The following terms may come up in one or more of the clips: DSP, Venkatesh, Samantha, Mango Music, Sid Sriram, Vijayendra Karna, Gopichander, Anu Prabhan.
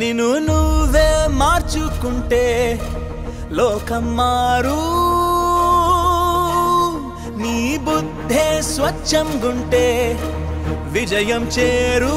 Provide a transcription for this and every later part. నిన్ను నువ్వే మార్చుకుంటే లోకం మారు నీ బుద్ధే స్వచ్ఛం గుంటే విజయం చేరు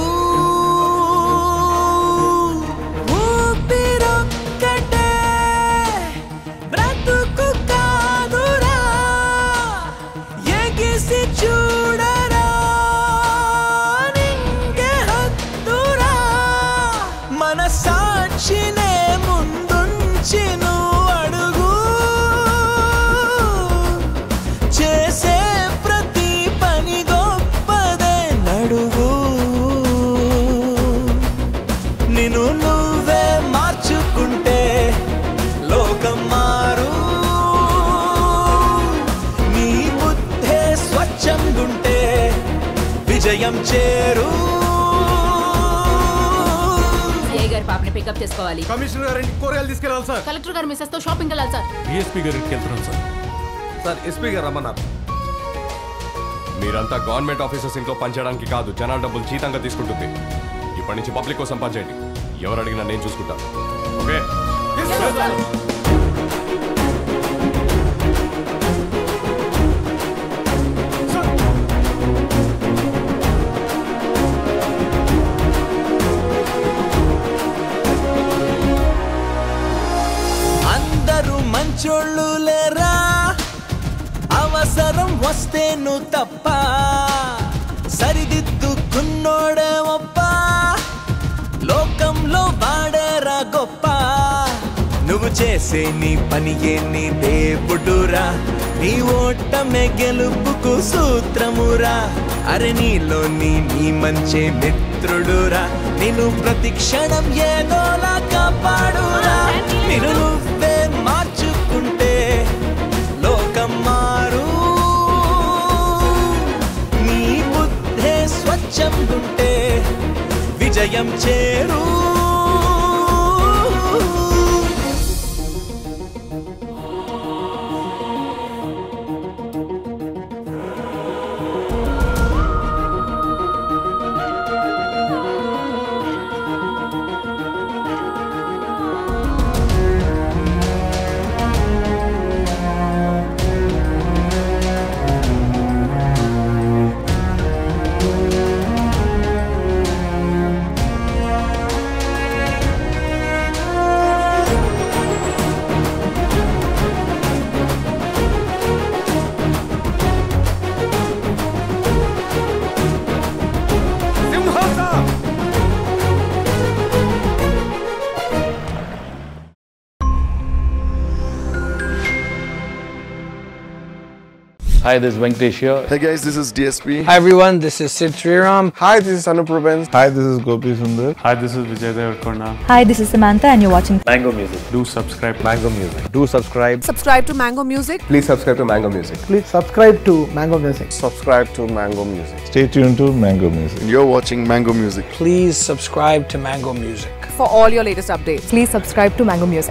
पिकअप చేసుకోవాలి కమిషనర్ గారిని కోరేయాలి తీసుకెళ్లాలి సార్ కలెక్టర్ గారి మిస్సెస్ తో షాపింగ్ వెళ్ళాలి సార్ డిఎస్పీ గారికి వెళ్తున్నాం సార్ సార్ ఎస్పీ గారు రమన్నారు మీరంతా గవర్నమెంట్ ఆఫీసర్స్ ఇంట్లో పంచడానికి కాదు జనాల డబ్బులు చీతంగా తీసుకుంటుంది ఇప్పటి నుంచి పబ్లిక్ కోసం పంచండి ఎవరు అడిగినా నేను చూసుకుంటా ఓకే చొల్లులేరా అవసరం వస్తేను తప్ప సరిదిద్దుకున్నోడే ఒప్ప లోకంలో వాడేరా గొప్ప నువ్వు చేసే నీ పని ఏ నీ దేవుడురా నీ ఓటమే గెలుపుకు సూత్రమురా అరే నీలో నీ మంచి మిత్రుడురా నిన్ను ప్రతి క్షణం ఏదోలా కాపాడురా నిన్ను నువ్వే మార్చుకుంటే లోకం మారు నీ బుద్ధే స్వచ్ఛం ఉంటే విజయం చేరు Hi, this is Venkatesh here. Hey guys, this is DSP. Hi everyone, this is Sid Sriram. Hi, this is Anu Prabhan. Hi, this is Gopichander. Hi, this is Vijayendra Karna. Hi, this is Samantha and you're watching Mango Music. Do subscribe to Mango Music. Do subscribe. Subscribe to Mango Music. Please subscribe to Mango Music. Please subscribe to Mango Music. Subscribe to Mango Music. Stay tuned to Mango Music. You're watching Mango Music. Please subscribe to Mango Music. For all your latest updates, please subscribe to Mango Music.